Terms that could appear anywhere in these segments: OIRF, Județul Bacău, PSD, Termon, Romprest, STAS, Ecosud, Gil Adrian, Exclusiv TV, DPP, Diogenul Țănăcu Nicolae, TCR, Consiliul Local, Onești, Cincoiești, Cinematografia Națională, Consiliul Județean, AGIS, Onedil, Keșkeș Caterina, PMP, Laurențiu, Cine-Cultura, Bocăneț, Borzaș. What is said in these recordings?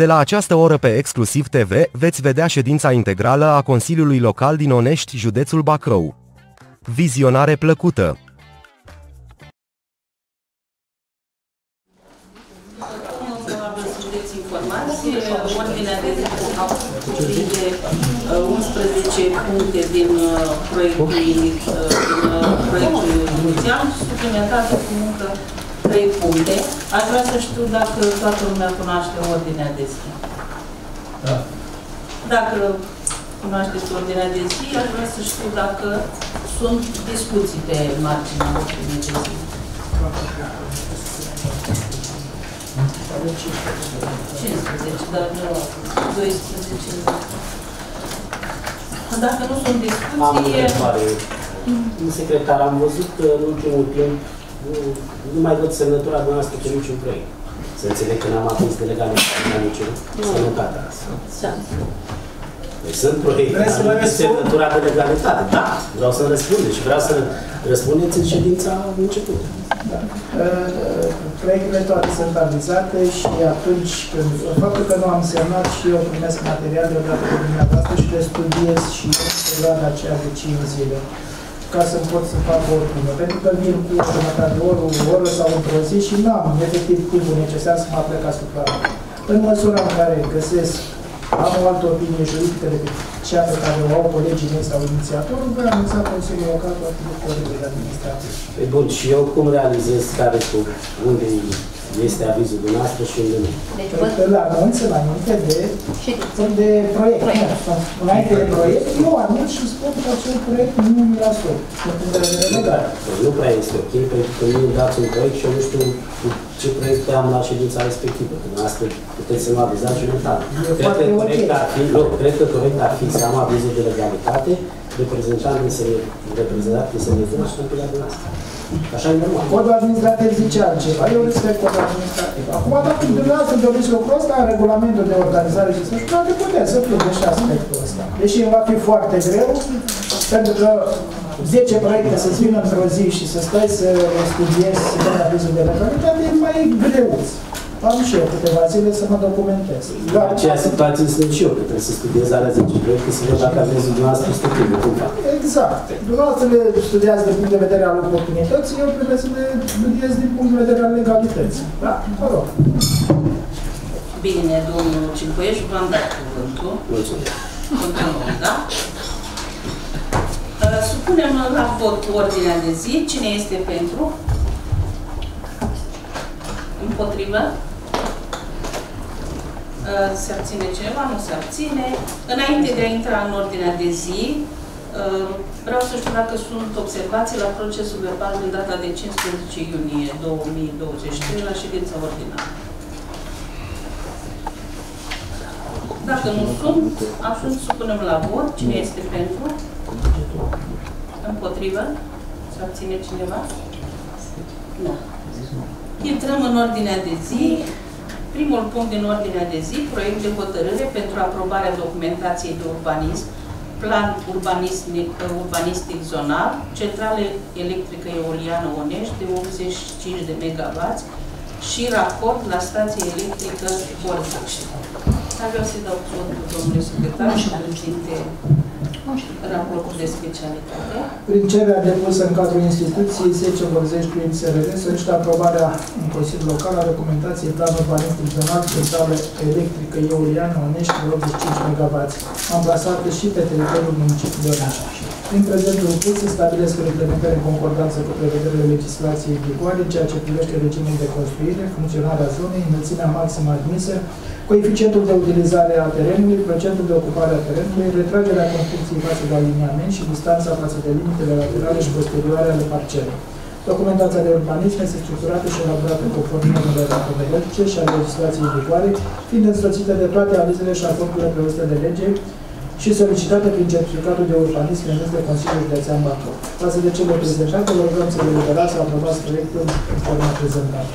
De la această oră pe Exclusiv TV veți vedea ședința integrală a Consiliului Local din Onești, județul Bacău. Vizionare plăcută! Puncte din proiectul inițial, suplimentate cu încă 3 puncte. Aș vrea să știu dacă toată lumea cunoaște ordinea de zi. Da. Dacă cunoașteți ordinea de zi, aș vrea să știu dacă sunt discuții pe marginea ordinei de zi. Dacă nu sunt discuții... Am o întrebare. Secretar, am văzut în ultimul timp, nu mai văd semnătura dumneavoastră pe niciun proiect. Să înțeleg că n-am atins de legal niciun semnătatea asta. Deci sunt proiecte, dar nu semnătura de legalitate. Da, vreau să-mi răspundeți și vreau să răspundeți în ședința început. Da. Proiectele toate sunt avizate și atunci când faptul că nu am semnat și eu primesc materiale odată cu dumneavoastră și le studiez și în perioada aceea de 5 zile ca să-mi pot să fac o primă. Pentru că vin cu jumătate de oră, o oră sau într-o zi și nu am efectiv timpul necesar să mă aplec asupra. În măsura în care găsesc, am o altă opinie juridică decât cea pe care o au colegii mei sau inițiatorul, voi anunța Consiliul Local cu atât de colegii de administrație. Păi bun, și eu cum realizez care unde este avizul dumneavoastră și unde nu? Deci, la anunț, înainte de proiect. Înainte de proiect, eu anunț și spun că acel proiect nu mi-l asum. Nu prea este ok, pentru că nu dați un proiect și eu nu știu ce proiecte am la ședința respectivă, când astăzi puteți să mă avizați jumătate. Cred că corect ar fi să am avizul de legalitate, reprezentat de semnătura și copilea dumneavoastră. Așa e normal. Codul administrativ zice altceva, eu respect codul administrativ. Acum, dacă dumneavoastră doriți lucrul ăsta, în regulamentul de organizare și societate, puteți să plăteți și aspectul ăsta. Deși va fi foarte greu, pentru că 10 proiecte să-ți vină într-o zi și să stai să studiezi, să dai avizul de legalitate, e mai greu. Am și eu câteva zile să mă documentez. În aceea situație sunt și eu, că trebuie să studiez alea 10 proiecte, să văd dacă avizul dumneavoastră este primul. Exact. Dumneavoastră le studiați din punct de vedere al oportunității, eu trebuie să le studiez din punct de vedere al legalității. Da? Mă rog. Bine, domnul Cincoiești, v-am dat cuvântul. Mulțumesc. Continuăm, da? Supunem la vot ordinea de zi. Cine este pentru? Împotrivă? Se abține cineva? Nu se abține. Înainte de a intra în ordinea de zi, vreau să știu dacă sunt observații la procesul verbal din data de 15 iunie 2023 la ședința ordinară. Dacă nu sunt, atunci supunem la vot. Cine este pentru? Împotrivă? Se abține cineva? Nu. Intrăm în ordinea de zi. Primul punct din ordinea de zi, proiect de hotărâre pentru aprobarea documentației de urbanism, plan urbanistic zonal, centrală electrică eoliană Onești de 85 de MW și raport la stație electrică Borzaș. Vreau să-i dau cuvântul domnului secretar și președinte raportul de specialitate. Prin cererea depusă în cadrul instituției 10 Borzești prin SRR, solicită aprobarea în Consiliul Local a documentației plan urbanistic zonal centrală electrică eoliană Onești de 85 MW, amplasată și pe teritoriul municipiului Onești. Prin prezentul punct se stabilesc reglementări în concordanță cu prevederile legislației în vigoare, ceea ce privește regimul de construire, funcționarea zonei, înălțimea maximă admisă, coeficientul de utilizare a terenului, procentul de ocupare a terenului, retragerea construcției față de aliniament și distanța față de limitele laterale și posterioare ale parcelei. Documentația de urbanism este structurată și elaborată conform normelor atomeletice și a legislației în vigoare, fiind însoțită de toate avizele și acordurile prevăzute de lege și solicitate prin certificatul de urbanism emis de Consiliul Județean Bacău. Față de cele prezentate, vă rugăm să deliberați sau aprobați proiectul în forma prezentată.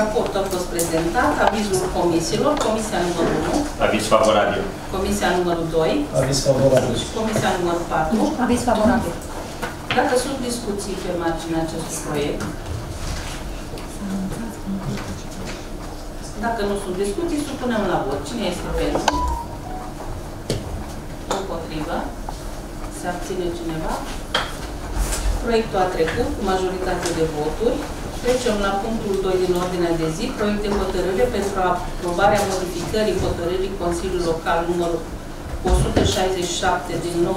Raportul a fost prezentat, avizul comisiilor, comisia numărul 1. Aviz favorabil. Comisia numărul 2. Aviz favorabil. Comisia numărul 4. Aviz favorabil. Dacă sunt discuții pe marginea acestui proiect, Dacă nu sunt discuții, supunem la vot. Cine este pentru? Împotrivă? Se abține cineva? Proiectul a trecut cu majoritate de voturi. Trecem la punctul 2 din ordinea de zi. Proiect de hotărâre pentru aprobarea modificării hotărârii Consiliului Local numărul 167 din 19.05.2022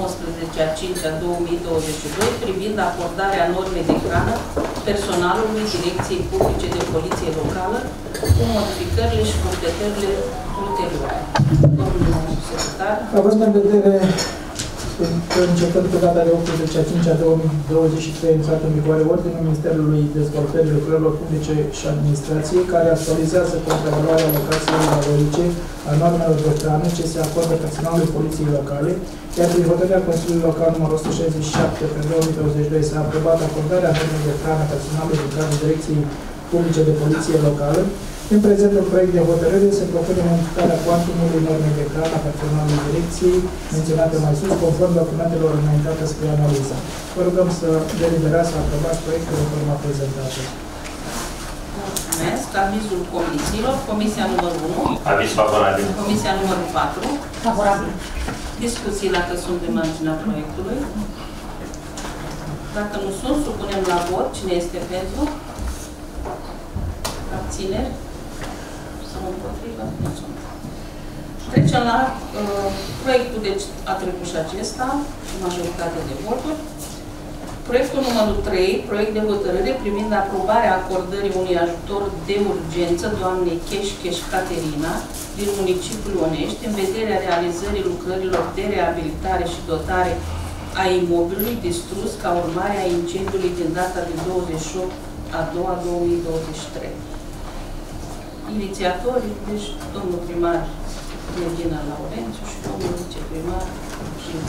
privind acordarea normei de hrană personalului Direcției Publice de Poliție Locală cu modificările și completările ulterioare. Domnul secretar. Având în vedere că începând cu data de 18.05.2023 intrat în vigoare Ordinul Ministerului Dezvoltării Lucrărilor Publice și Administrației, care actualizează contravaloarea alocațiilor valorice a normelor de hrană ce se acordă personalului Poliției Locale, iar prin hotărârea Consiliului Local numărul 167/2022 s-a aprobat acordarea normelor de hrană personalului din cadrul Direcției Publice de Poliție Locală. În prezentul proiect de hotărâre se propune modificarea cuantumului normei de hrană a personalului direcției menționate mai sus, conform documentelor înaintate spre analiză. Vă rugăm să deliberați să aprobați proiectul în forma prezentată. Mulțumesc. Avizul comisiilor. Comisia numărul 1. Aviz favorabil. Comisia numărul 4. Favorabil. Discuții dacă sunt de marginea proiectului. Dacă nu sunt, supunem la vot. Cine este pentru? Abțineri? Împotrivă. Trecem la proiectul, deci a trecut și acesta, majoritate de voturi. Proiectul numărul 3, proiect de hotărâre privind aprobarea acordării unui ajutor de urgență doamnei Keșkeș Caterina din municipiul Onești, în vederea realizării lucrărilor de reabilitare și dotare a imobilului distrus ca urmare a incendiului din data de 28/02/2023. Inițiatorii, deci domnul primar Laurențiu și domnul viceprimar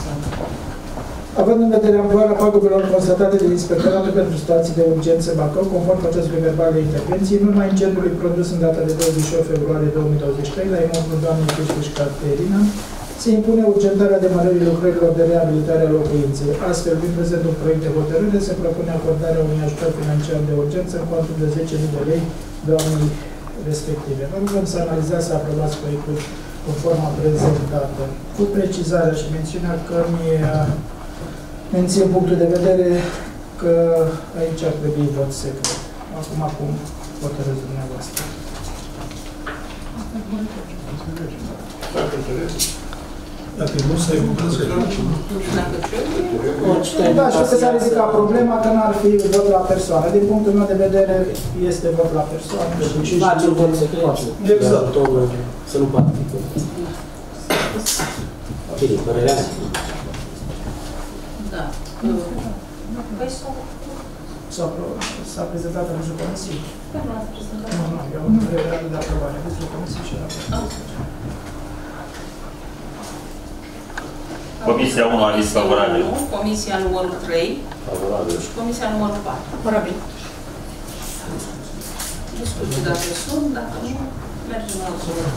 Țănăcu. Având în vedere amploarea pagubelor constatate de Inspectoratul pentru Situații de Urgență Bacău, conform procesului verbal de intervenții, în urma incendiului produs în data de 28 februarie 2023 la imobilul doamnei Keșkeș Caterina, se impune urgentarea demarării lucrărilor de reabilitare a locuinței. Astfel, din prezentul proiect de hotărâre, se propune acordarea unui ajutor financiar de urgență în cuantum de 10.000 de lei doamnei respective. Vă rugăm să analizați, să aprobați proiectul în forma prezentată. Cu precizarea și mențiunea că mențin punctul de vedere că aici ar trebui vot secret. Acum hotărâți dumneavoastră. Dacă nu să ai vot secret. Da, și că s-a ridicat problema că n-ar fi vot la persoană. Din punctul meu de vedere, este vot la persoană. Și facem vot secret. Exact. Să nu participe. Ok, părerea? Da. Păi s-a prezentat în jur comisie. Nu l-ați prezentat. Nu, eu am prezentat de aprobare. În jur comisie și la Comisia 1, aviz favorabil. Comisia numărul 3. Favorabil. Și Comisia numărul 4. Favorabil. Discuții dacă sunt, dacă nu, mergem la zonă.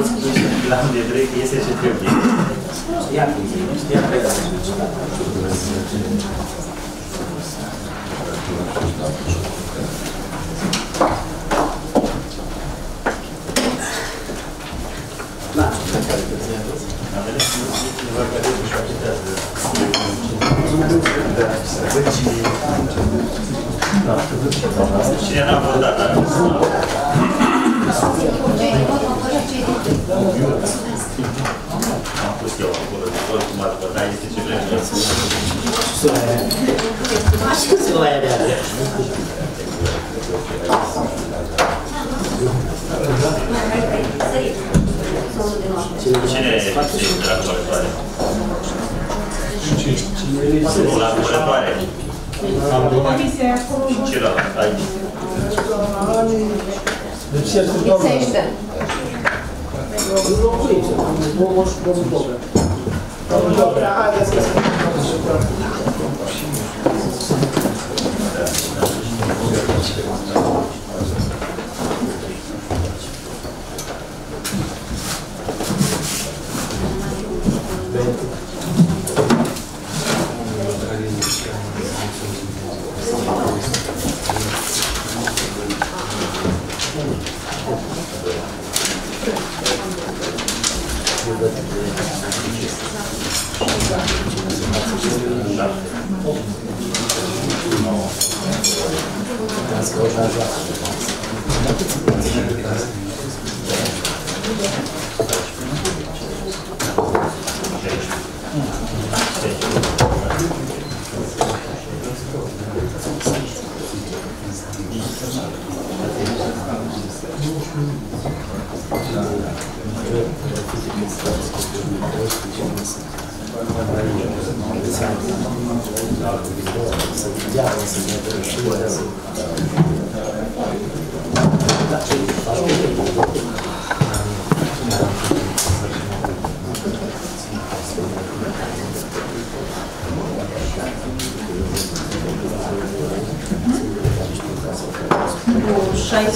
toți la unde vrei, că este ce trebuie. Ia cum e, știa pe care cine n-a votat, dar am pus eu acolo de tot cum ați votat, este ce vrem. Așa se va avea. Cine e de la colectoare? Nu, la colectoare. Și celălalt, aici. Lipsește. Domnul Dobra, haideți că se întâmplă.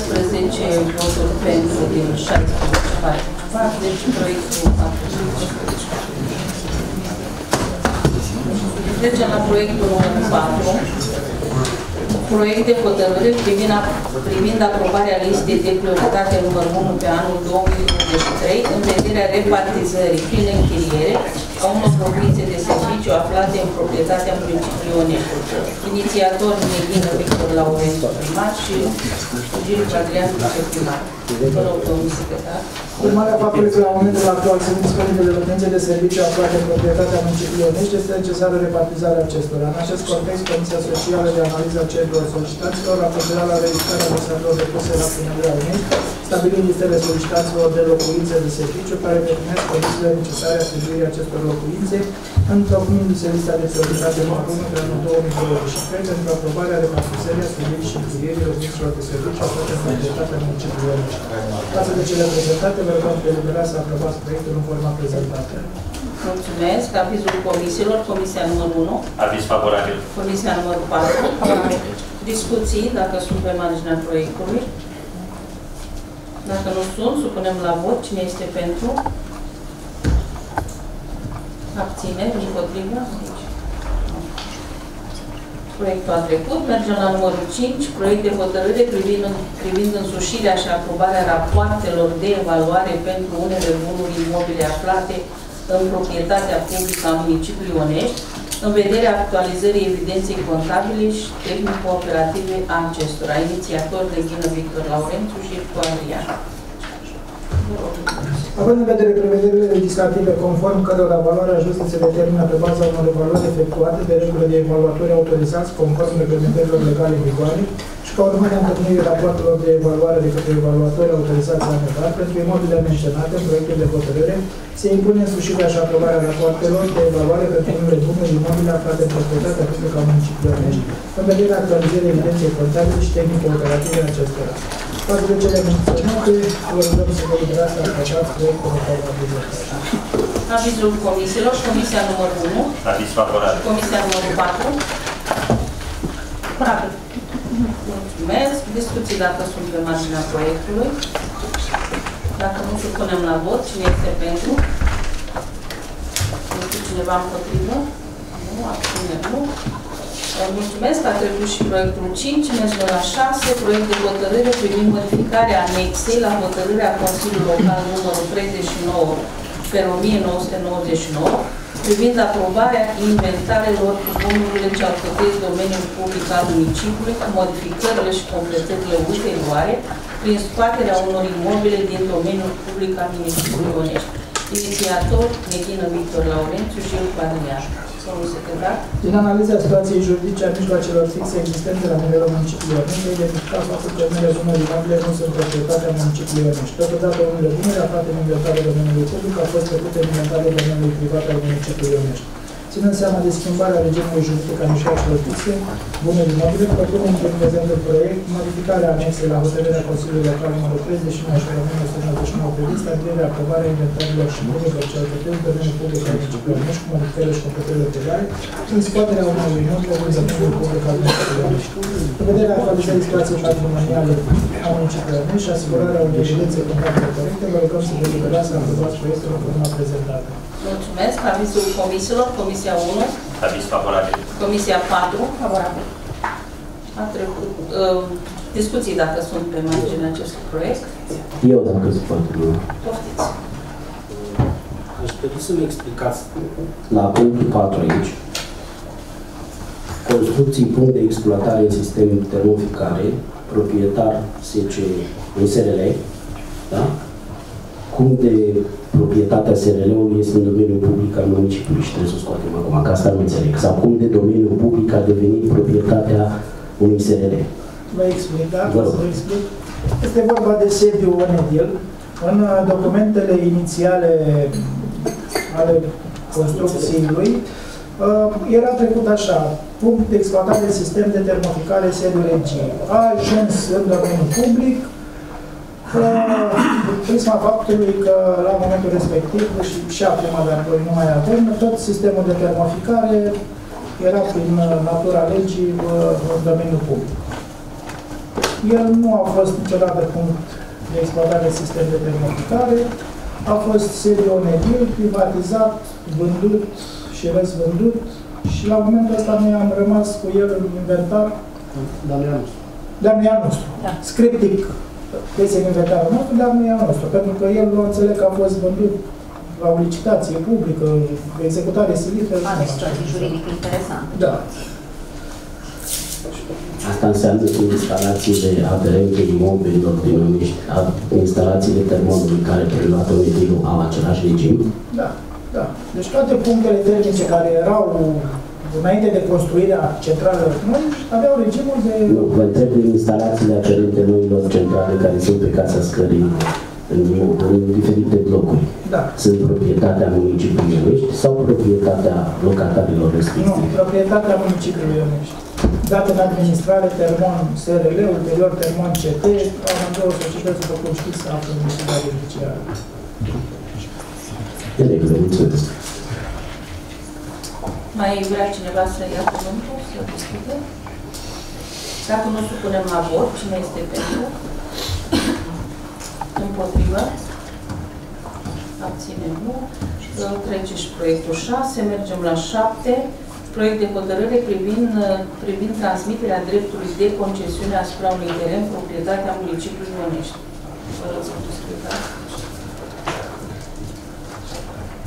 Prin închiriere a unor locuințe de serviciu aflate în proprietatea municipiului Onești. Inițiator Neghină Victor Laurențiu primar și Gil Adrian viceprimar. Vă rog, domnul secretar. Urmarea faptului că la momentul actual sunt disponibile locuințe de serviciu aflate în proprietatea municipiului Onești este necesară repartizarea acestora. În acest context, Comisia Socială de Analiză a cererilor solicitaților a procedat la registrarea dosarelor depuse la Primăria Onești, stabilind listele solicitaților de locuințe de serviciu care definesc condițiile necesare atribuirii acestor locuințe, întocmindu-se lista de prioritate comună pe anul 2023 pentru aprobarea repartizării, atribuirii și închirierii locuințelor de serviciu aflate în proprietatea municipiului Onești. Față de cele prezentate, vă rog pe deliberat să aprobați proiectul în forma prezentată. Mulțumesc. Avizul comisiilor. Comisia numărul 1. Aviz favorabil. Comisia numărul 4. Favorabil. Discuții, dacă sunt pe marginea proiectului. Dacă nu sunt, supunem la vot. Cine este pentru? Abțineri? Împotrivă? Nici. Proiectul a trecut. Mergem la numărul 5. Proiect de hotărâre privind însușirea și aprobarea rapoartelor de evaluare pentru unele bunuri imobile aflate în proprietatea publică a municipiului Onești, în vederea actualizării evidenței contabile și tehnico-operative a acestora. Inițiator de Ghină Victor Laurențiu și Coarian. Având în vedere prevederile legislative conform cărora valoarea justă se determină pe baza unor evaluări efectuate de regulă de evaluatori autorizați conform reglementărilor legale în vigoare și ca urmare a întâlnirii rapoartelor de evaluare de către evaluatori autorizați anual pentru imobile menționate în proiectul de hotărâre, se impune însușirea și aprobarea rapoartelor de evaluare pentru unele bunuri imobile aflate în proprietatea publică a municipiului Onești, în vederea actualizării evidenței contabile și tehnico-operative a acestora. Față de cele menționate, vă rugăm să vă liberați aplicați proiectul de hotărâre. Avizul comisiilor. Comisia numărul 1. Aviz favorabil. Comisia numărul 4. Bravo. Mulțumesc. Discuții, dacă sunt pe marginea proiectului. Dacă nu, supunem la vot. Cine este pentru? Este cineva împotrivă? Nu, abține, nu. Mulțumesc, a trecut și proiectul 5, mergem la 6, proiect de hotărâre privind modificarea anexei la hotărârea Consiliului Local numărul 39/1999. privind aprobarea inventarelor cu bunurile ce alcătuiesc domeniul public al municipiului, cu modificările și completările ulterioare, prin scoaterea unor imobile din domeniul public al municipiului Onești. Inițiator, Medină Victor Laurențiu și Iul Padrian. Domnul secretar. Din analiza situației juridice a mijloacelor fixe existente la nivelul municipiului Onești, e identificat faptul că unele bunuri imobile nu sunt proprietatea municipiului Onești. Totodată, unele bunuri aflate în inventarul domeniului public au fost trecute în inventarul domeniului privat al municipiului Onești. Ținând seama de schimbarea regimului juridic a mijloacelor fixe, bunuri imobile, propunem prin prezentul proiect modificarea anexei la hotărârea Consiliului Local nr. 39/1999 privind stabilirea aprobarea inventarilor și bunurilor ce alcătuiesc domeniul public al municipiului Onești cu modificările și completările ulterioare, prin scoaterea unor imobile din domeniul public al municipiului Onești. În vederea actualizării situației patrimoniale a municipiului Onești și asigurarea unei evidențe contracte corecte, vă rugăm să vă liberați să aprobați proiectul în forma prezentată. Mulțumesc. Avizul comisiilor. Comisia 1. Aviz favorabil. Comisia 4. Favorabil. A trecut. Discuții dacă sunt pe marginea acestui proiect. Eu dacă sunt pentru. Poftiți. Aș dori să-mi explicați. La punctul 4 aici. Construcții, punct de exploatare în sistem termoficare, proprietar SRL, da? Cum de proprietatea SRL-ului este în domeniul public al municipiului și trebuie să o scoatem acum, că asta nu înțeleg. Sau cum de domeniul public a devenit proprietatea unui SRL. Vă explic, da? Vă explic. Este vorba de sediu Onedil. În documentele inițiale ale construcției lui, era trecut așa, punct de exploatare, sistem de termoficare, sediu regie. A ajuns în domeniul public, din prisma faptului că la momentul respectiv și acum, dar nu mai avem, tot sistemul de termoficare era prin natura legii în domeniul public. El nu a fost niciodată punct de exploatare sistem de termoficare, a fost sediu Onedil, privatizat, vândut și răzvândut și la momentul ăsta noi am rămas cu el în inventar. Damnea nostru. Scriptic. Este în inventarul nostru, dar nu e al nostru, pentru că el nu înțeleg că a fost vândut la o licitație publică, executare silită. Deci situație juridică interesantă. Da. Asta înseamnă că instalațiile aderente imobililor din Onești, instalațiile termonului care preluată Onedilul au același regim? Da, da. Deci toate punctele termice care erau înainte de construirea centralelor noi, aveau regimul de... Nu, vă întreb din instalațiile aferente noilor centrale care sunt pe Casa Scării în diferite blocuri. Da. Sunt proprietatea municipiului Onești sau proprietatea locatarilor respective? Nu, proprietatea municipiului Onești. Dată în administrare, Termon SRL, ulterior Termon CT, amândouă societăți, după cum știți, să află municipiul judiciară. E regulă, mulțumesc. Mai vrea cineva să ia cuvântul, să discute? Dacă nu supunem la vot, cine este pentru? Împotrivă? Abținem, nu. Trece și proiectul 6, mergem la 7. Proiect de hotărâre privind transmiterea dreptului de concesiune asupra unui teren, proprietatea municipiului Onești. Vă rog să discutați.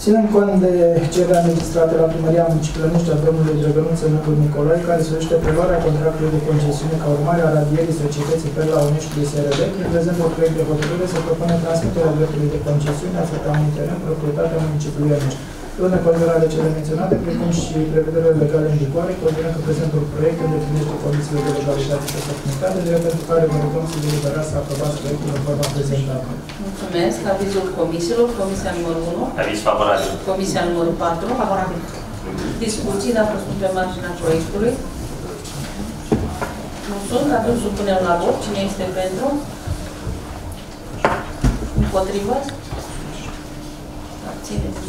Ținând cont de cererea înregistrată la Primăria Municipiului Onești a domnului Diogenul Țănăcu Nicolae, care solicite preluarea contractului de concesiune ca urmare a radierii societății pe la Oneștiului SRL, prin prezentul proiect de hotărâre se propune transmiterea dreptului de concesiune asupra unui teren, proprietatea Municipiului Onești. În considerare cele menționate, precum și prevederile legale în vigoare, considerăm că prezentul proiect îndeplinește condițiile de legalitate și oportunitate, drept pentru care vă rugăm să vă liberați să aprobați proiectul în forma prezentată. Mulțumesc. Avizul comisiilor. Comisia numărul 1. Aviz favorabil. Comisia numărul 4. Favorabil. Discuții, dacă sunt pe marginea proiectului. Nu sunt, atunci supunem la vot. Cine este pentru? Împotrivă? Abțineți.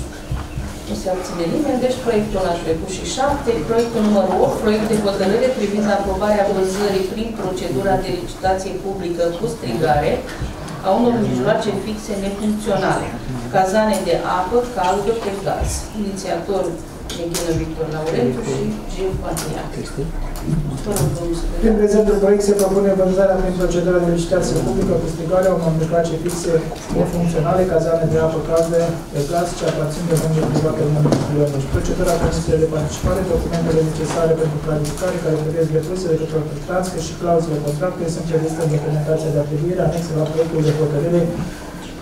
Nu se abține nimeni, deci proiectul a trecut și 7. Proiectul numărul 8, proiect de hotărâre privind aprobarea vânzării prin procedura de licitație publică cu strigare a unor mijloace fixe nefuncționale, cazane de apă, caldă cu gaz. Inițiator Neghină Victor Laurențiu și Gil Pania. Prin prezentul proiect se propune vânzarea prin procedura de licitație publică cu strigarea unor mijloace fixe nefuncționale, cazane de apă, caldă de gaz, ce aparțin de fondul privat al municipiului Onești. Procedura consistă de participare, documentele necesare pentru planificare care trebuie depuse de către ofertanți, cât și clauzele contractului sunt prevăzute în documentația de atribuire anexă la proiectul de hotărâre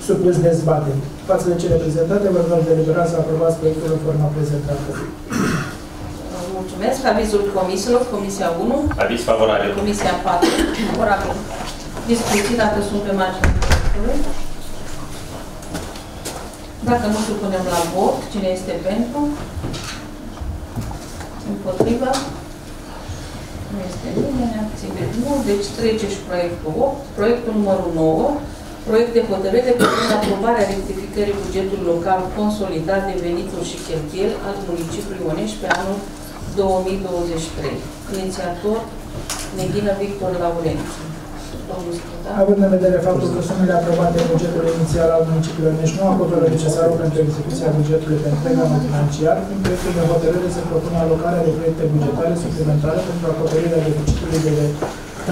supus dezbaterii. Față de cele prezentate, vă rog deliberați să aprobați proiectul în forma prezentată. Mulțumesc. Avizul comisiilor. Comisia 1. Aviz favorabil. Comisia 4. Orabil. Discuții dacă sunt pe marginea proiectului. Dacă nu, supunem la vot. Cine este pentru? Împotriva? Nu este nimeni. Abțineri nu. Deci trece și proiectul 8. Proiectul numărul 9. Proiect de hotărâre privind aprobarea rectificării bugetului local consolidat de venituri și cheltuieli al municipiului Onești pe anul 2023. Inițiator Neghină Victor Laurențiu. Având în vedere faptul că sumele aprobate în bugetul inițial al municipiului Onești nu acoperă necesarul pentru execuția bugetului pentru anul financiar, prin proiectul de hotărâre se propune alocarea de proiecte bugetare suplimentare pentru acoperirea deficitului de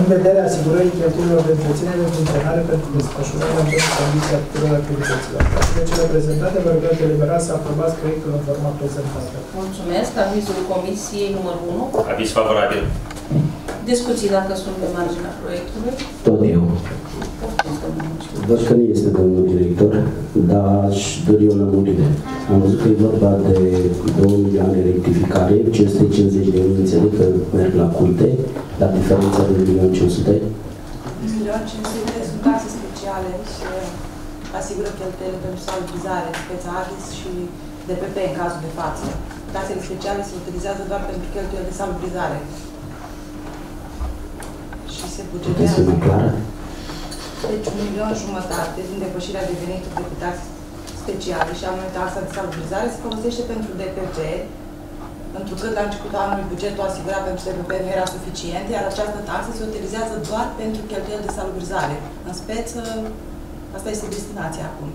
în vederea asigurării cheltuielor de întreținere în funcționare pentru desfășurarea în condiții tuturor activităților. De cele prezentate, vă rugăm deliberați să aprobați proiectul în forma prezentată. Mulțumesc. Avizul comisiei numărul 1. Aviz favorabil. Discuții dacă sunt pe marginea proiectului. Tot eu. Văd că nu este domnul director, dar aș dori o lămurire. Am văzut că e vorba de 2 milioane rectificare, 550 de euro, înțeleg că merg la culte, dar diferența de 1.500.000? 1.500.000 sunt taxe speciale și asigură cheltuielile pentru salubrizare, speța AGIS și DPP în cazul de față. Taxele speciale se utilizează doar pentru cheltuielile de salubrizare. Și se bugetează. Deci 1,5 milioane din depășirea de venituri de taxe speciale și anume taxa de salubrizare se folosește pentru DPP, pentru că la începutul anului bugetul asigurat pentru DPP nu era suficient, iar această taxă se utilizează doar pentru cheltuieli de salubrizare. În speță, asta este destinația acum.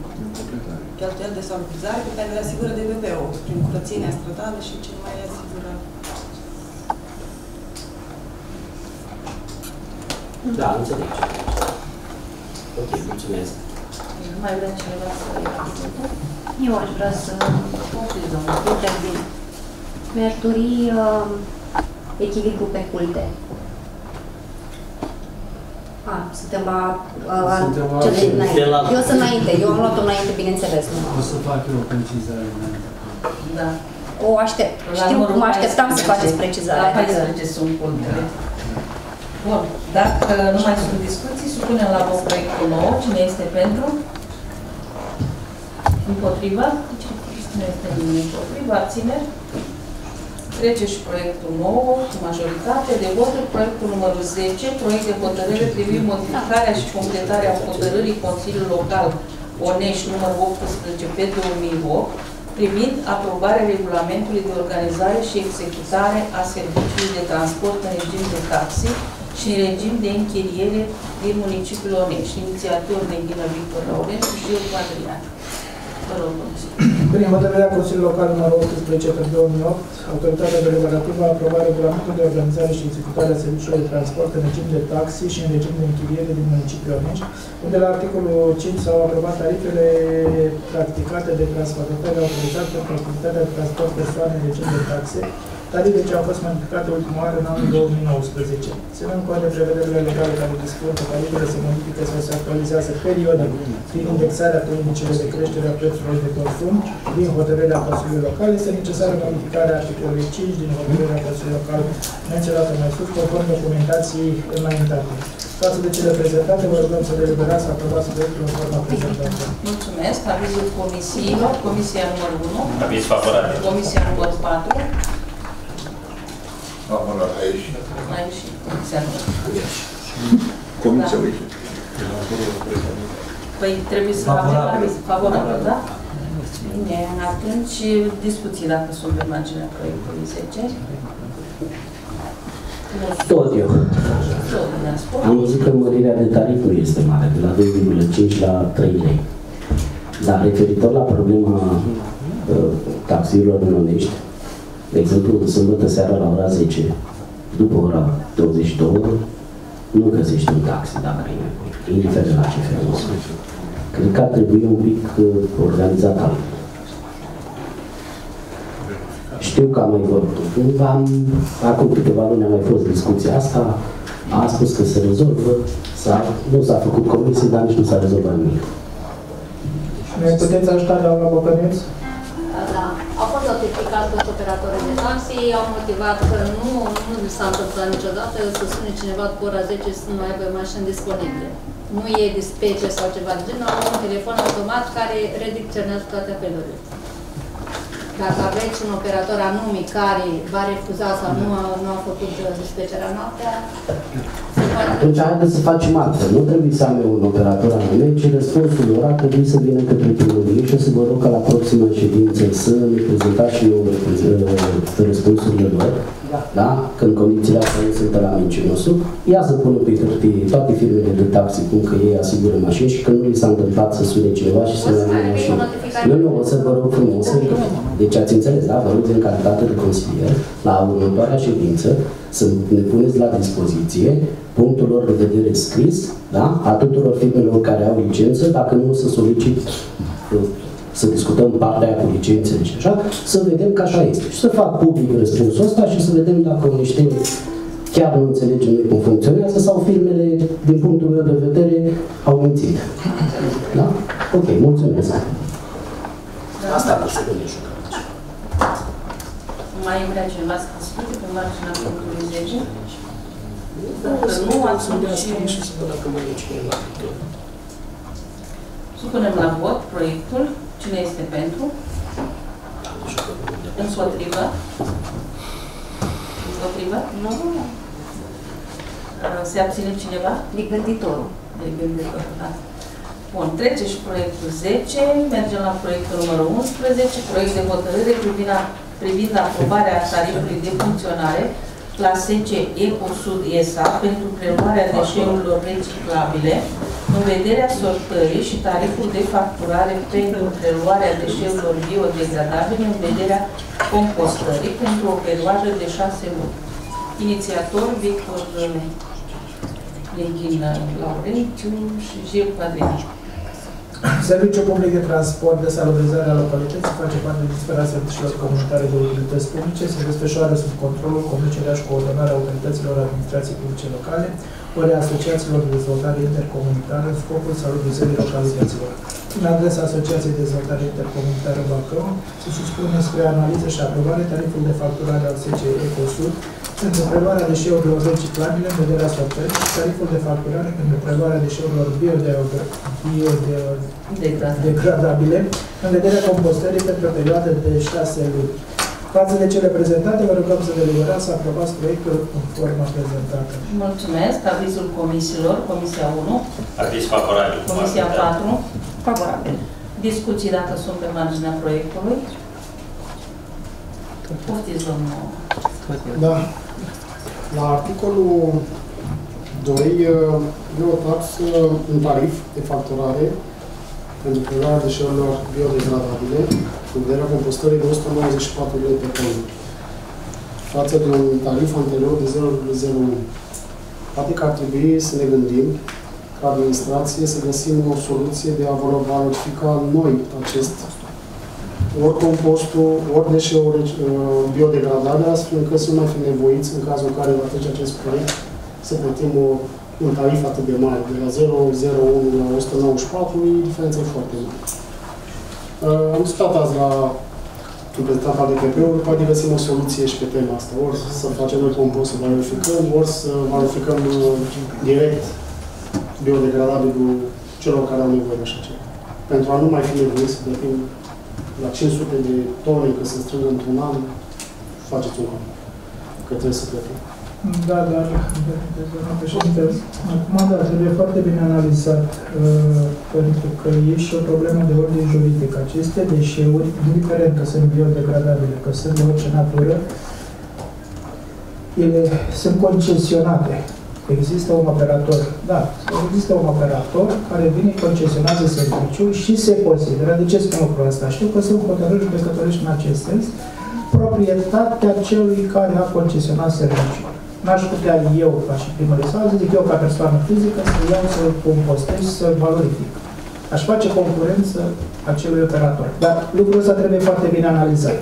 Cheltuieli de salubrizare pe care le asigură DPP-ul, prin curățenia stradală și ce mai asigură. Da, înțeleg. Ok, mulțumesc. Mai vreau cineva să eu aș vrea să confuz, domnul, intervin. Mi-aș dori echilibru pe culte. Suntem la cele dinainte. Eu sunt înainte, eu am luat-o înainte, bineînțeles. O să fac eu o precizare înainte. Da. O aștept. Știu cum așteptam să faceți precizarea. La 14 sunt cultele. Bun. Dacă nu mai sunt discuții, supunem la vot proiectul nou. Cine este pentru? Împotriva? Cine este împotriva? Abțineri? Trece și proiectul nou, cu majoritate de voturi. Proiectul numărul 10, proiect de hotărâre privind modificarea și completarea hotărârii Consiliului Local Onești numărul 18 pe 2008, privind aprobarea regulamentului de organizare și executare a serviciului de transport în regim de taxi și în regim de închiriere din municipiul Onești. Inițiator Neghină Victor Laurențiu și Gil Pania. Vă rog, prin hotărârea Consiliului Local nr. 18/2008, autoritatea deliberativă a aprobat regulamentul de organizare și executare a serviciilor de transport în regim de taxi și în regim de închiriere din municipiul Onești, unde la articolul 5 s-au aprobat tarifele practicate de transportatorii autorizați pentru activitatea de transport persoane în regim de taxe, tarife ce au fost modificate ultima oară în anul 2019. Ținând cont de prevederile legale care dispun că tarifele se modifică sau se actualizează periodic prin indexarea pe indicele de creștere a prețurilor de consum din hotărârea Consiliului Local, este necesară modificarea articolului 5 din hotărârea Consiliului Local menționată mai sus, conform documentației înaintate. Față de cele prezentate, vă rugăm să deliberați să aprobați proiectul în forma prezentată. Mulțumesc. Avizul comisiilor. Comisia numărul 1. Aviz favorabil. Comisia numărul 4. A ieșit. A ieșit. Comisia nu. Comisia a ieșit. Păi trebuie să avem favorabil, da? Bine, atunci discuții dacă sunt pe marginea proiectului 10. Tot eu. Am zis că mărirea de tarifuri este mare, de la 2,5 la 3 lei. Dar referitor la problema taxiurilor românești, de exemplu, sâmbătă seara la ora 10, după ora 22, nu găsești un taxi dacă ai nevoie, indiferent la ce fel. Cred că ar trebui un pic organizat altfel. Știu că am mai vorbit. Acum câteva luni a mai fost discuția asta. A spus că se rezolvă. Nu s-a făcut comisie, dar nici nu s-a rezolvat nimic. Ne puteți ajuta, doamna Bocăneț? Da. Au fost notificați toți operatorii de taxi, au motivat că nu s-a întâmplat niciodată să sune cineva cu ora 10 să nu mai aibă mașini disponibile. Nu e dispece sau ceva de genul, au un telefon automat care redicționează toate apelurile. Dacă aveți un operator anume care va refuza sau nu a făcut dispecerea noaptea, atunci haideți să facem altfel. Nu trebuie să am eu un operator anume, ci răspunsul lor ar trebui să vină către primărie și o să vă rog ca la proxima ședință să ne prezentați și eu răspunsurile lor. Da? Când condițiile astea nu sunt la minciul nostru, ia să pună pe hârtie toate firmele de taxi, cum că ei asigură mașini și că nu li s-a întâmplat să sune cineva și să nu mai mașini. Nu, o să vă rog frumos. Deci ați înțeles, da? Vă rog în calitate de consilier, la următoarea ședință, să ne puneți la dispoziție punctul lor de vedere scris, da? A tuturor firmelor care au licență, dacă nu o să solicit să discutăm partea aia cu licențele și așa, să vedem că așa este. Și să fac public răspunsul ăsta și să vedem dacă niște chiar nu înțelegem cum funcționează sau firmele, din punctul meu de vedere, au mințit. Da? Ok, mulțumesc. Asta vă să ne jucăm. Mai vrea cineva să discute pe marginea punctului 10? Nu am soluție și să văd dacă mă duce cineva. Supunem la vot proiectul. Cine este pentru? Împotrivă? Împotrivă? Nu. Se abține cineva? Negânditorul. Negânditorul, da. Bun, trece și proiectul 10. Mergem la proiectul numărul 11. Proiect de hotărâre privind aprobarea tarifului de funcționare la SC Ecosud ESA pentru preluarea deșeurilor reciclabile în vederea sortării și tariful de facturare pentru preluarea deșeurilor biodegradabile în vederea compostării pentru o perioadă de 6 luni. Inițiator Victor Leghin Laurențiu și Gil Padrini. Serviciul public de transport de salubrizare a localității face parte din sfera serviciilor comunitare de utilități publice, se desfășoară sub controlul, conducerea și coordonarea autorităților administrației publice locale, ori asociațiilor de dezvoltare intercomunitară în scopul salubrizării localităților. În adresa Asociației de Dezvoltare Intercomunitară Bacău se suspune spre analiză și aprobare tariful de facturare al SC Ecosud pentru preluarea deșeurilor reciclabile în vederea sortării și tariful de facturare pentru preluarea deșeurilor biodegradabile în vederea compostării pentru o perioadă de 6 luni. Față de cele prezentate, vă rugăm să deliberați să aprobați proiectul în forma prezentată. Mulțumesc. Avizul comisiilor. Comisia 1. Aviz favorabil. Comisia 4. Favorabil. Discuții dacă sunt pe marginea proiectului. Poftiți, domnul. Da. La articolul 2, e o taxă, un tarif de facturare pentru preluarea deșeurilor biodegradabile, în vederea compostării de 194 lei pe tonă, față de un tarif anterior de 0,01. Poate că ar trebui să ne gândim, ca administrație, să găsim o soluție de a valorifica noi acest ori compostul, ori deșeuri biodegradabile, astfel încât să nu mai fi nevoiți, în cazul în care va trece acest proiect, să plătim un tarif atât de mare, de la 0,01 la 194, e diferență foarte mare. Am stat azi la completata DPP-ului, poate găsim o soluție și pe tema asta. Ori să facem noi compost, să valorificăm, ori să valorificăm direct biodegradabilul celor care au nevoie de așa ceva. Pentru a nu mai fi nevoie să plătim la 500 de tone, că se strâng într-un an, faceți un an, că trebuie să plătim. Da, dar, doamna președinte, acum, da, trebuie foarte bine analizat, pentru că e și o problemă de ordine juridic. Aceste deșeuri, indiferent că sunt biodegradabile, că sunt de orice natură, ele sunt concesionate. Există un operator, da, există un operator care vine, concesionează serviciul și se consideră, de ce spun lucrul ăsta? Știu că sunt hotărâri judecătorești în acest sens, proprietatea celui care a concesionat serviciul. N-aș putea eu, ca și primul să zic eu, ca persoană fizică, să iau, să-l compostez, să-l valorific. Aș face concurență acelui operator. Dar lucrul ăsta trebuie foarte bine analizat.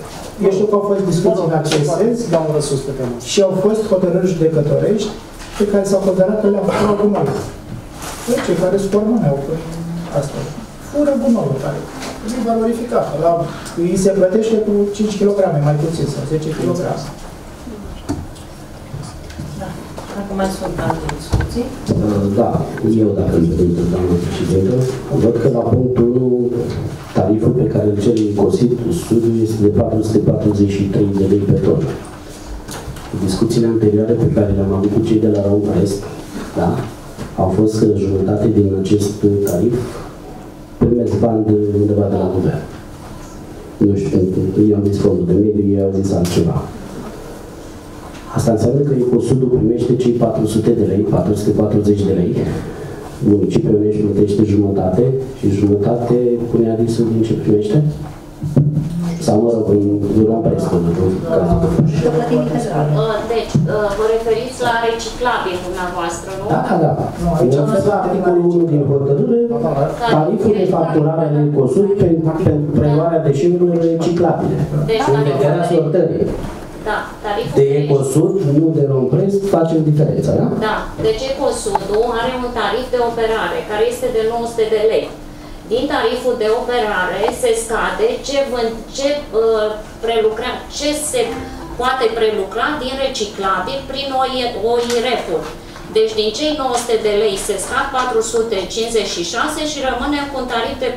Eu știu că au fost discuții în acest sens și au fost hotărâri judecătorești pe care s-au considerat că le-au furat gunoiul. Cei care sunt ormâni au făcut asta. Fură gunoiul care nu-i valorificat. Îi se plătește cu 5 kg, mai puțin, sau 10 kg. Dacă mai sunt alte discuții? Da, eu dacă îmi permite, doamnă președintă, văd că la punctul 1, tariful pe care îl cere Ecosud este de 443 de lei pe tonă. Discuțiile anterioare pe care le-am avut cu cei de la OIRF, da, au fost că jumătate din acest tarif primesc bani de undeva de la guvern. Nu știu, ei au zis fondul de mediu, ei au zis altceva. Asta înseamnă că Ecosudul primește cei 400 de lei, 440 de lei, municipiul Onești plătește jumătate și jumătate pune adisul din ce primește? Sau, mă rog, nu am presă, nu știu. Deci, vă referiți la reciclabil dumneavoastră, nu? Da, da. Deci, am fost articolul 1 din hotărâre, tariful de facturare în Ecosud pentru preluarea deșeurilor reciclabile. Deci, da, de Ecosud, nu de Romprest, facem diferența, da? Da, deci Ecosudul are un tarif de operare, care este de 900 de lei. Din tariful de operare se scade ce se poate prelucra din reciclabil prin OIRF-uri. Deci din cei 900 de lei se scad 456 și rămâne cu un tarif de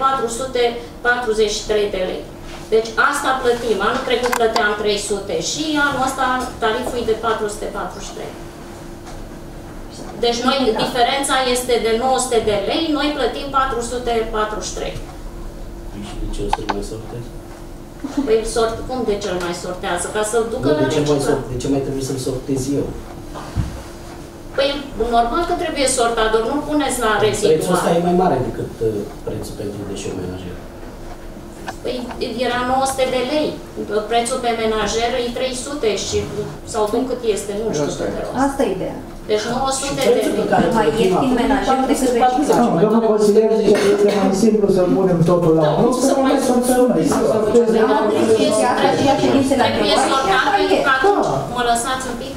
443 de lei. Deci asta plătim. Anul trecut plăteam 300 și anul ăsta tariful e de 443. Deci noi, diferența este de 900 de lei, noi plătim 443. Și de ce să-l mai sortezi? Păi cum de ce-l mai sortează? Ca să-l ducă la reciclare. De ce mai trebuie să-l sortez eu? Păi normal că trebuie sortat, doar nu puneți la rezidual. Prețul ăsta e mai mare decât prețul pentru deșeuri menajere. Păi era 900 de lei. Prețul pe menajer e 300 și, sau cum cât este, nu știu cât de rost. Asta e ideea. Deci 900 de lei. Mai ieftin menajer decât reciclabil. Nu, eu nu consider că este mai simplu să punem totul la unul. Nu să mai sortăm. Trebuie sortat pentru că atunci, mă lăsați un pic,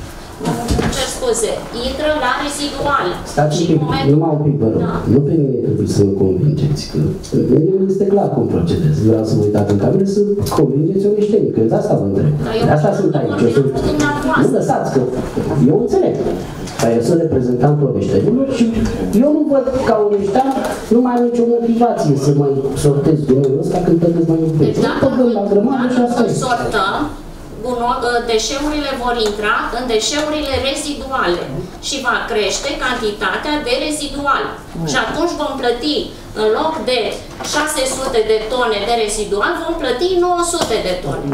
îmi cer scuze, intră la rezidual. Stați un pic, numai un pic, vă rog. Nu pe mine trebuie să mă convingeți, că este clar cum procedez. Vreau să vă uitați în cameră să convingeți oneștenii, că de asta vă întreb. De asta sunt aici. Nu lăsați, că eu înțeleg. Dar eu sunt reprezentantul oneștenilor și eu nu văd ca oneștean, nu mai am nicio motivație să mai sortez gunoiul ăsta când plătesc mai mult preț. Dacă îl sortăm, deșeurile vor intra în deșeurile reziduale și va crește cantitatea de rezidual. Și atunci vom plăti, în loc de 600 de tone de rezidual, vom plăti 900 de tone.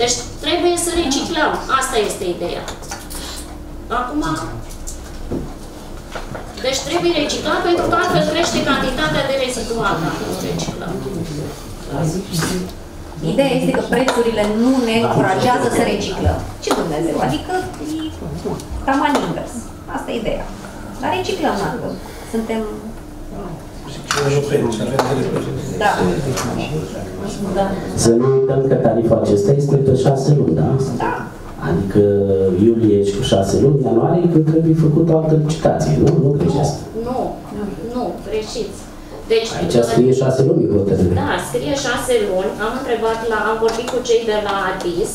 Deci trebuie să reciclăm. Asta este ideea. Acum... Deci trebuie reciclat pentru că altfel crește cantitatea de rezidual. Reciclăm. Ideea este că prețurile nu ne încurajează să reciclăm. Ce Dumnezeu? Adică e taman invers. Asta e ideea. Dar reciclăm, dacă suntem... Da. Să nu uităm că tariful acesta este pe 6 luni, da? Da. Adică iulie ești cu 6 luni, ianuarie, când trebuie făcut o altă citație, nu? Nu greșesc. Nu, nu, greșiți. Deci, aici scrie 6 luni, hotărâre. Da, scrie 6 luni. Am vorbit cu cei de la AGIS,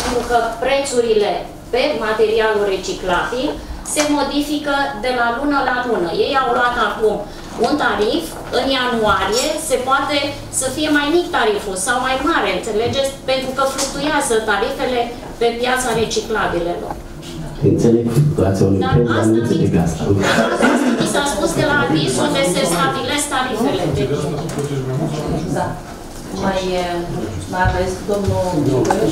pentru că prețurile pe materialul reciclabil se modifică de la lună la lună. Ei au luat acum un tarif, în ianuarie se poate să fie mai mic tariful sau mai mare, înțelegeți? Pentru că fluctuează tarifele pe piața reciclabilelor. Înțeleg, situația unui preț, dar nu înțeleg asta. Mi s-a spus că la AGIS unde se stabilesc tarifele. Da. Mai aveți, domnul Nicolae?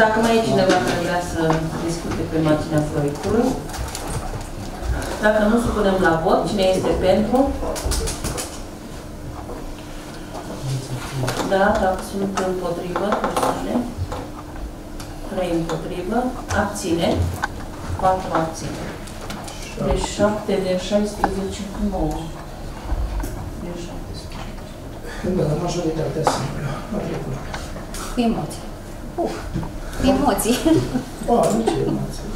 Dacă mai e cineva care vrea să discute pe marginea proiectului. Dacă nu, supunem la vot. Cine este pentru? Da, dacă sunt împotrivă, persoane. 3 împotrivă. Abține. 4 abține. Deci 7 de 16, 9. Deci 17. Da, majoritatea simplă. Emoții. Emoții. Ba, nici emoții.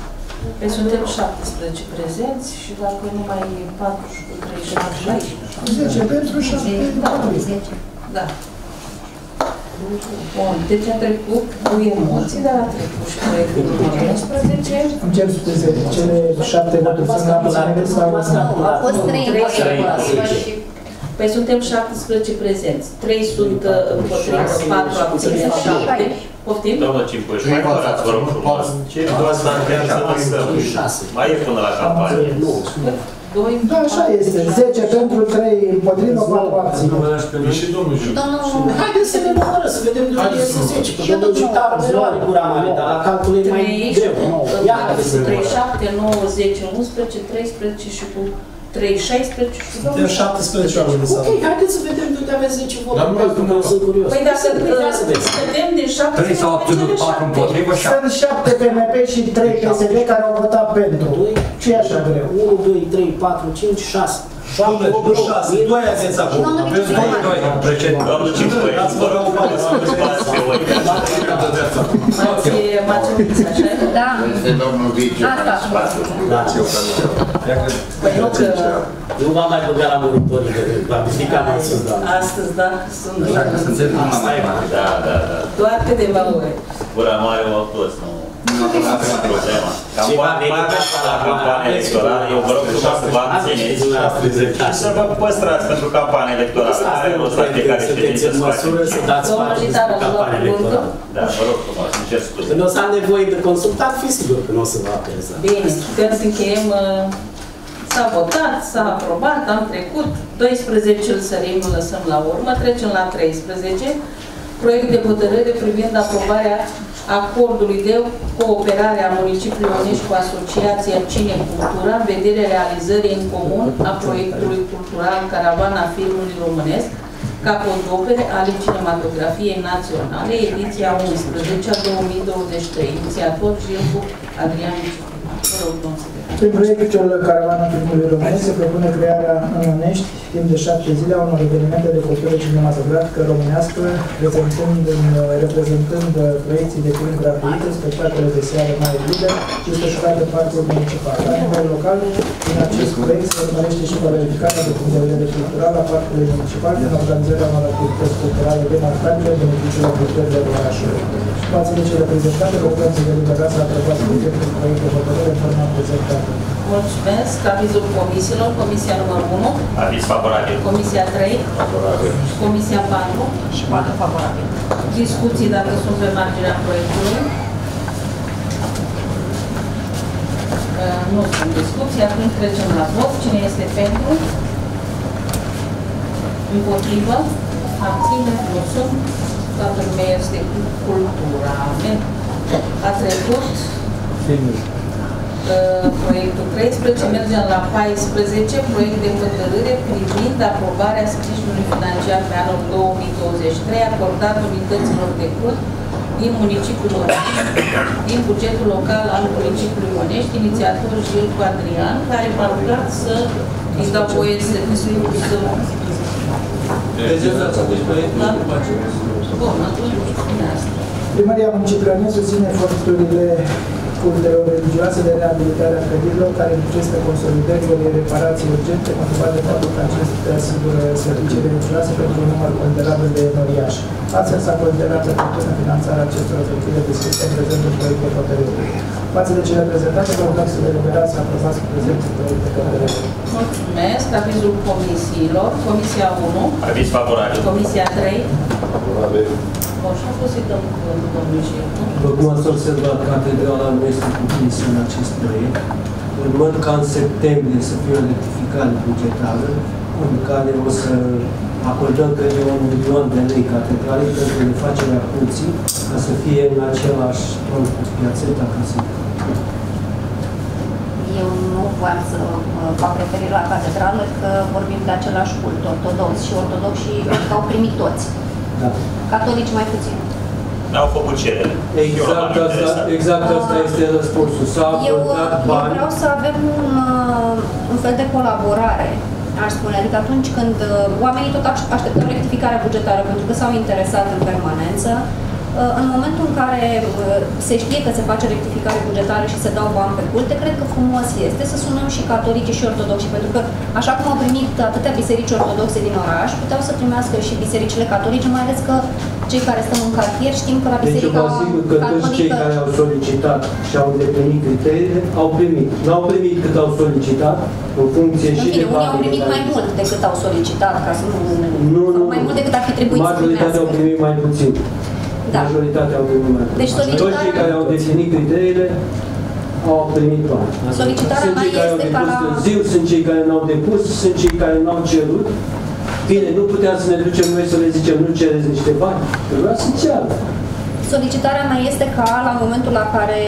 Păi suntem 17 prezenți și dacă nu mai e 4 cu 3, 7, 16. 10 pentru 7 pentru 10. Da. Bun, deci a trecut cu emoții, dar a trecut și proiectul cu 11. Îmi cer scuze, cele 7 voturi sunt la plenară sau la plenară? Au fost 3 voturi. Păi suntem 17 prezenți, 3 sunt împotriva, 4 abține, 7. Poftim? Doamna Cimpăș, mai votați, vă rog frumos. Ce doar să încheiem? Mai e până la campanie. Da, așa este. 10 pentru 3 împotriva, 4 abține. Haideți să ne numărăm, să vedem de unde este 10. Eu duc un tar, nu are gura mare, dar la calcul e mai greu. 3, 7, 9, 10, 11, 13 și cu... 3, 16 și 20. 17 oameni. Ok, haideți să vedem de unde aveți 10 voturi. Dar nu mai spune, sunt curios. Păi dacă vedem de 7, 3 s-au obținut 4 împotrivă. Sunt 7 PMP și 3 PSD care au votat pentru. Ce e așa greu? 1, 2, 3, 4, 5, 6. 7, 8, 6. 2 aveți acum. Aveți 2, 2. Doamne, 5, 2. Ați vă rog, oameni, să vă spați pe voi. Ați maționit, așa? Da. Asta. Păi nu că... Eu m-am mai băgat la măruntorii de la bifica mea sunt, da. Astăzi, da, sunt. Dacă sunt țări, nu mai mare. Da, da, da. Doar câteva ore. Gura mare o aplăs, nu? Nu avem o problemă. Ceva venit asta la campania electorală, eu vă rog să vă abțineți și să vă păstrați pentru campania electorală. Asta e o strategie care ședință să facem. Domnul Gitară, vă luat cuvântul? Da, vă rog frumos, îmi cer scuze. Când o să am nevoie de consultat, fiți sigur că nu o să vă apelez. Bine, putem să încheiem... S-a votat, s-a aprobat, am trecut. 12 îl sărim, îl lăsăm la urmă. Trecem la 13. Proiect de hotărâre privind aprobarea acordului de cooperare a municipiului Onești cu asociația Cine-Cultura în vederea realizării în comun a proiectului cultural Caravana Filmului Românesc, capodopere ale Cinematografiei Naționale, ediția 11-2023. Inițiator Gilbu Adrian Miciu. Prin proiectul Caravana Filmului Românesc se propune crearea în Onești, timp de 7 zile, a unor evenimente de cultură cinematografică românească, reprezentând proiecții de film gratuite, spectacole de seară mai libere și desfășurate în parcul municipal. La nivel local, în acest proiect se urmărește și valorificarea de punct de vedere cultural a parcului municipal, în organizarea unor activități culturale remarcabile, beneficiile culturii de orașului. Față de cele prezentate, rugăm să vă rugați să aprobați proiectul de hotărâre în forma prezentată. Mulțumesc. Avizul comisiilor. Comisia numărul 1. Aviz favorabil. Comisia 3. Favorabil. Comisia 4. Și mată favorabil. Discuții dacă sunt pe marginea proiectului. Nu sunt discuții. Atunci trecem la vot. Cine este pentru? Împotrivă? Abține? Nu sunt. Toată lumea este cu cultura. A trecut. Proiectul 13, mergem la 14, proiect de hotărâre privind aprobarea sprijinului financiar pe anul 2023 acordat unităților de cult din municipiul Onești, din bugetul local al municipiului Onești, inițiator Gilbu Adrian, care m-a rugat să îi dau voie să Primăria Municipiului Onești susține eforturile religioase de reabilitare a clădirilor care necesită consolidărilor de reparații urgente, motivat de faptul că acestea asigură servicii religioase pentru un număr ponderabil de noriași. Astfel s-a considerat pentru finanțarea acestor obiective descrise în prezentul proiectul hotărârii. Față de cele prezentate, vă rog să deliberați să aprobați cu prezentul proiectul hotărârii. Mulțumesc. Avizul comisiilor. Comisia 1. Aviz favorabil. Comisia 3. Favorabil. Așa a fost uităm cuvântul domnișilor. După cum ați observat, catedrala nu este cuprinsă în acest proiect. Urmând ca în septembrie să fie o rectificare bugetară, în care o să acordăm premiul 1.000.000 de lei catedralei pentru refacerea curții, ca să fie în același ton cu piațeta casei. Eu nu voiam să fac referire la catedrală, că vorbim de același cult, ortodoxi și ortodoxi au primit toți. Da. Catolici mai puțin. N-au făcut cerere. Exact, exact asta este răspunsul. Eu vreau să avem un fel de colaborare, aș spune. Adică atunci când oamenii tot așteptau rectificarea bugetară, pentru că s-au interesat în permanență, în momentul în care se știe că se face rectificare bugetară și se dau bani pe culte, cred că frumos este să sunăm și catolicii și ortodoxii, pentru că așa cum au primit atâtea biserici ortodoxe din oraș, puteau să primească și bisericile catolice, mai ales că cei care stăm în cartier știm că la biserica catolică... toți cei care au solicitat și au îndeplinit criteriile, au primit. N-au primit cât au solicitat, în funcție și de bani. Au primit mai mult decât au solicitat, ca să nu... mai mult decât ar fi trebuit să primească. Majoritatea au primit mai puțin. Da. Majoritatea au primit mai deci toți cei care au definit criteriile au primit bani. Sunt cei care au depus târziu, sunt cei care n-au depus, sunt cei care n-au cerut. Bine, nu puteam să ne ducem noi să le zicem nu cereți niște bani, că vreau să ceară. Solicitarea mea este ca la momentul la care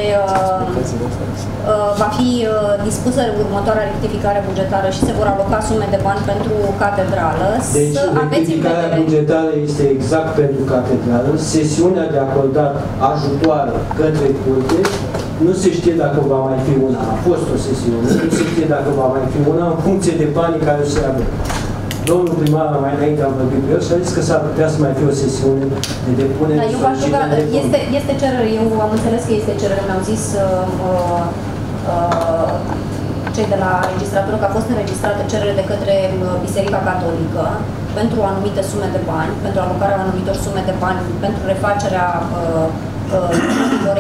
va fi dispusă următoarea rectificare bugetară și se vor aloca sume de bani pentru catedrală. Deci rectificarea bugetară este exact pentru catedrală. Sesiunea de acordat ajutoare către curte, nu se știe dacă va mai fi una. A fost o sesiune, nu se știe dacă va mai fi una în funcție de banii care se avem. Domnul primar, mai înainte am vorbit cu el și a zis că s-ar putea să mai fie o sesiune de depunere. Dar eu v-aș ruga, este cerere, eu am înțeles că este cerere, mi-au zis cei de la registratură că a fost înregistrată cerere de către Biserica Catolică pentru anumite sume de bani, pentru alocarea anumitor sume de bani, pentru refacerea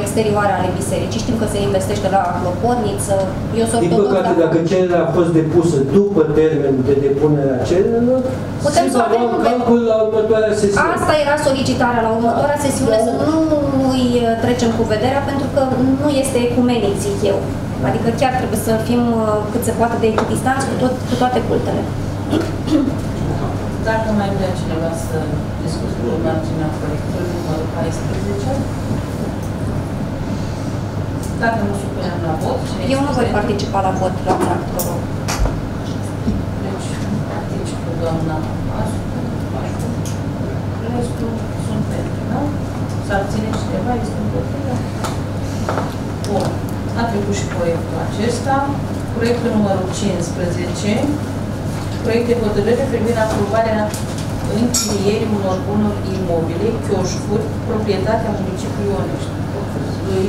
exterioare ale bisericii. Știm că se investește la clopotniță. Din păcate, dacă cererea a fost depusă după termenul de depunere a cererilor, putem să avem un calcul la următoarea sesiune. Asta era solicitarea la următoarea sesiune, să nu îi trecem cu vederea, pentru că nu este ecumenic, zic eu. Adică chiar trebuie să fim cât se poate de echidistanți cu toate cultele. Dacă mai vrea cineva să discuți cu marginea proiectului numărul 14, dacă nu supunem la vot... Eu nu voi participa la vot, la tractorul. Deci, participă doamna Pașu, restul sunt pentru, da? S-ar ține cineva, este împotrivă? Bun, a trecut și proiectul acesta. Proiectul numărul 15. Proiect de hotărâre privind aprobarea închirierii unor bunuri imobile, chioșcuri, proprietatea municipiului Onești.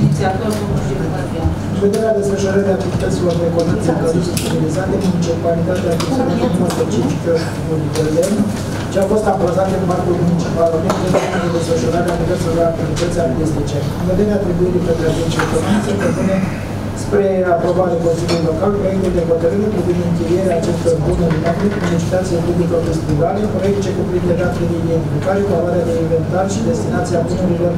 Inițiator domnul Cinematografia. În vederea desfășurării activităților de colecție în cadrul specializat de municipalitatea de 105 chioșcuri municipiale, ce a fost aprobat în parcul municipal Onești de desfășurarea diverselor activități artistice. În vederea atribuirii către agenții economice, propune spre aprobare Consiliului Local, proiectul de hotărâre privind închirierea acestor bunuri imobile prin licitație publică privată, proiect ce cuprinde datele de implicare, valoarea de inventar și destinația bunurilor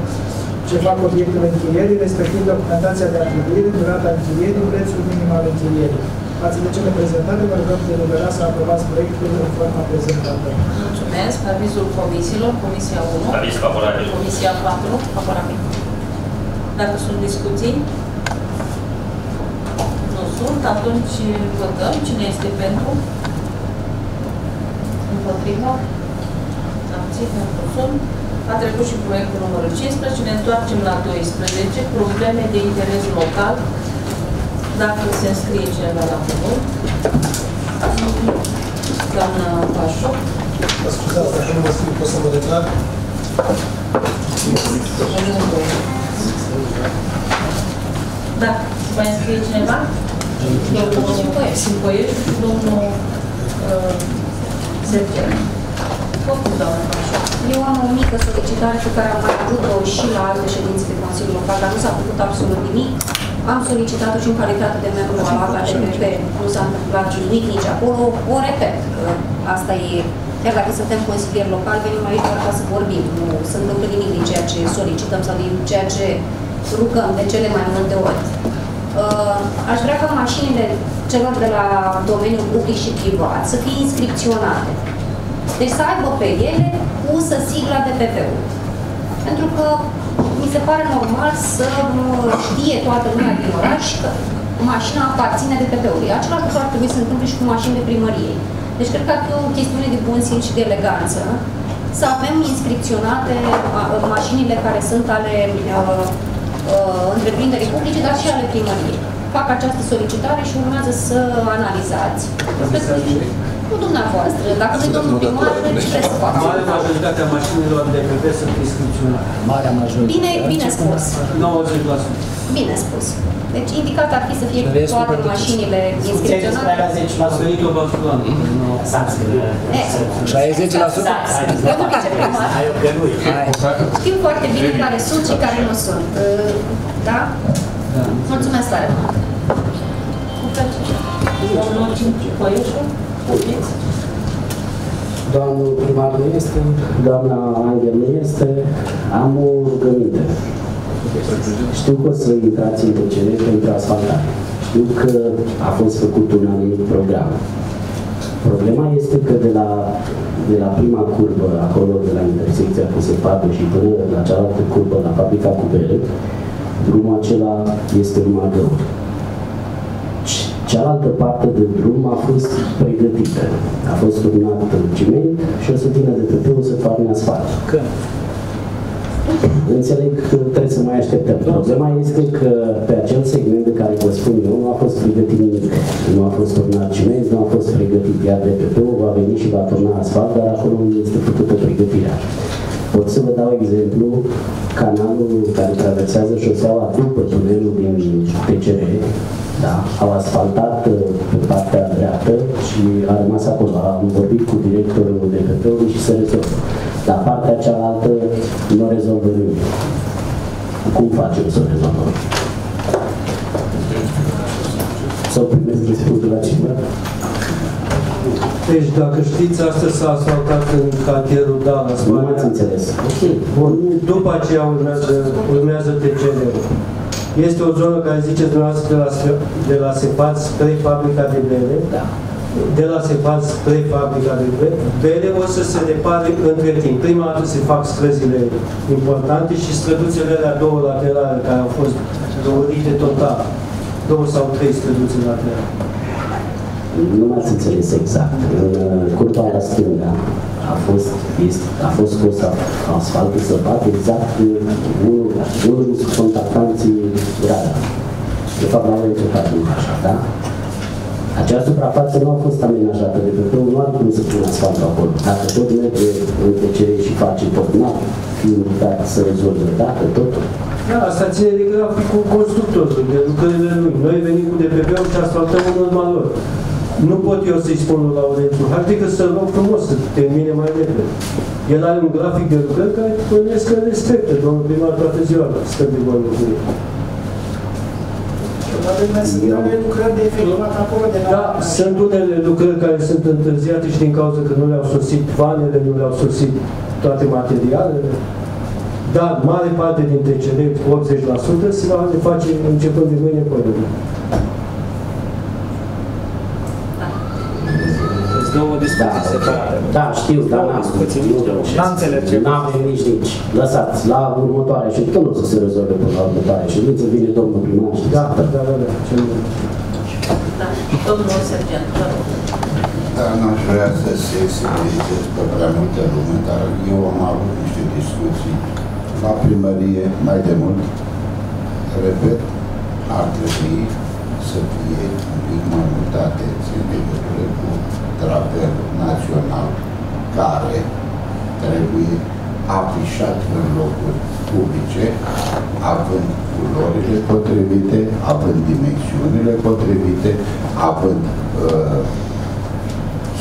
ce fac obiectul închirierii, respectiv documentația de atribuire, durata închirierii, prețul minim al închirierii. Față de cele prezentate, vă rugăm delibera să aprobați proiectul în forma prezentată. Mulțumesc. Avizul comisiilor, Comisia 1. Aviz favorabil. Comisia 4. Favorabil. Dacă sunt discuții? Atunci votăm. Cine este pentru? Împotriva? Abține? Sunt. A trecut și proiectul numărul 15. Ne întoarcem la 12. Probleme de interes local. Dacă se înscrie cineva la cuvânt. Doamna Pașoc. Vă scuzați, dacă nu vă scriu, pot să mă declar? Da. Mai înscrie cineva? Domnul Simpoiești și domnul Sergei. Eu am o mică solicitare pe care am mai avut-o și la alte ședințe de Consiliul Local, dar nu s-a făcut absolut nimic. Am solicitat-o și în calitate de membru al DPP. Nu s-a întâmplat nimic nici acolo. O repet, că asta e... Chiar dacă suntem consilieri locali, venim aici doar ca să vorbim. Nu se întâmplă nimic din ceea ce solicităm sau din ceea ce rugăm de cele mai multe ori. Aș vrea ca mașinile celor de la domeniul public și privat să fie inscripționate. Deci să aibă pe ele pusă sigla DPP-ului. Pentru că mi se pare normal să știe toată lumea din oraș că mașina aparține DPP-ului. Același lucru ar trebui să se întâmple și cu mașini de primărie. Deci cred că ar fi o chestiune de bun simț și de eleganță să avem inscripționate mașinile care sunt ale întreprinderii publice, dar și ale primăriei. Fac această solicitare și urmează să analizați. Nu dumneavoastră, dacă nu-i domnul primar, nu trebuie să facă. Marea majoritatea mașinilor de DPP sunt inscripționate. Marea majoritate. Bine spus. 90%. Bine spus. Deci indicat ar fi să fie toate mașinile inscripționate. S-a venit o băsculoană. S-a venit. Aia e 10%? Domnul viceprimar. Știu foarte bine care sunt și care nu sunt. Da? Mulțumesc tare mult. Cu plăcere. Doamnul primar nu este, doamna Angel nu este, am o rugăminte. Știu că o să intrați în TCR pentru asfaltare. Știu că a fost făcut un anumit program. Problema este că de la prima curbă, acolo de la intersecția cu Sepatu și până la cealaltă curbă, la fabrica cu bere, drumul acela este urma găuri. Cealaltă parte de drum a fost pregătită. A fost turnat în ciment și o sutină de tăteu să facă în asfalt. Când? Înțeleg că trebuie să mai așteptăm. Problema este că pe acel segment de care vă spun eu, nu a fost pregătit nimic. Nu a fost turnat ciment, nu a fost pregătit. Iar DPP-ul va veni și va turna asfalt, dar acolo nu este făcută pregătirea. Pot să vă dau exemplu canalul care traversează șoseaua după tunelul din TCR. Da. Au asfaltat pe partea dreaptă și a rămas acolo. Am vorbit cu directorul DPP-ului și se rezolvă. Dar partea cealaltă nu rezolvă nimic. Cum facem să rezolvăm? Să primesc răspunsul la ceva? Deci, dacă știți, astăzi s-a asfaltat în cartierul Dala, Spania. Nu înțeles. Okay. Bun. După aceea urmează TCR-ul. Este o zonă care ziceți dumneavoastră de la Sepat spre fabrica de bere. Da. De la Sepat spre fabrica de bere o să se repare între timp. Prima dată se fac străzile importante și străduțele alea două laterale care au fost dorite total. 2 sau 3 străduțe laterale. Nu m-ați înțeles exact. În curba la stânga a fost scos asfaltul săpat exact unul dintre contactanții Grada. De fapt, n-au încercat nimic așa, da? Acea suprafață nu a fost amenajată de pe nu ar cum să pune asfaltul acolo. Dacă tot merge în TCR și face tot, n-ar fi invitat să rezolve, dacă totul. Da, asta ține de grafic cu constructorul, de lucrările lui. Noi venim cu DPP-ul și asfaltăm în urma lor. Nu pot eu să-i spun la Laurențiu, haide că să-l rog frumos să termine mai repede. El are un grafic de lucrări care părește că respectă, domnul primar, toată ziua, stă de vorbă cu el. Da, sunt unele lucrări care sunt întârziate și din cauza că nu le-au sosit vanele, nu le-au sosit toate materialele. Dar mare parte din TCR, 80%, se va face începând de mâine până. Da, știu, dar n-am înțeles. N-avem nici. Lăsați, la următoarea ședință, nu o să se rezolve până la următoarea ședință, vine domnul primar. Da, da, da. Domnul sergent, vă rog. Da, n-aș vrea să se sensibilizez pe prea multă lume, dar eu am avut niște discuții la primărie mai de mult. Repet, ar trebui să fie un pic mai multă atenție în legătură cu drapelul național care trebuie afișat în locuri publice, având culorile potrivite, având dimensiunile potrivite, având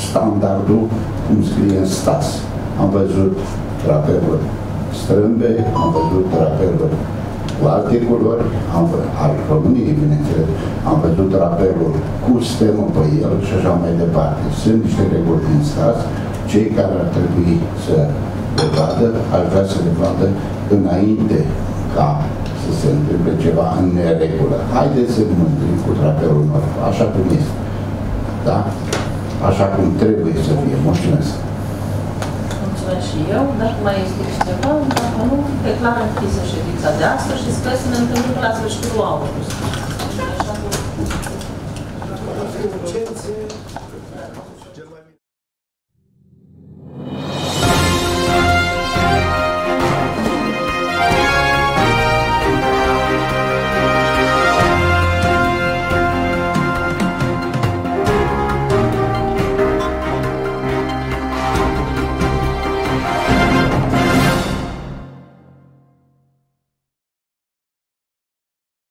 standardul cum scrie în stas. Am văzut drapeluri strâmbe, am văzut drapeluri cu alte culori, al României, bineînțeles, am văzut drapelul cu stemul pe el și așa mai departe. Sunt niște reguli din stat, cei care ar trebui să le vadă, ar vrea să le vadă înainte ca să se întâmple ceva în neregulă. Haideți să ne mândrim cu drapelul nostru, așa cum este, da? Așa cum trebuie să fie. Mulțumesc! mulțumesc și eu. Dacă mai este cineva, dacă nu, declar închisă ședința de astăzi și sper să ne întâlnim la sfârșitul august.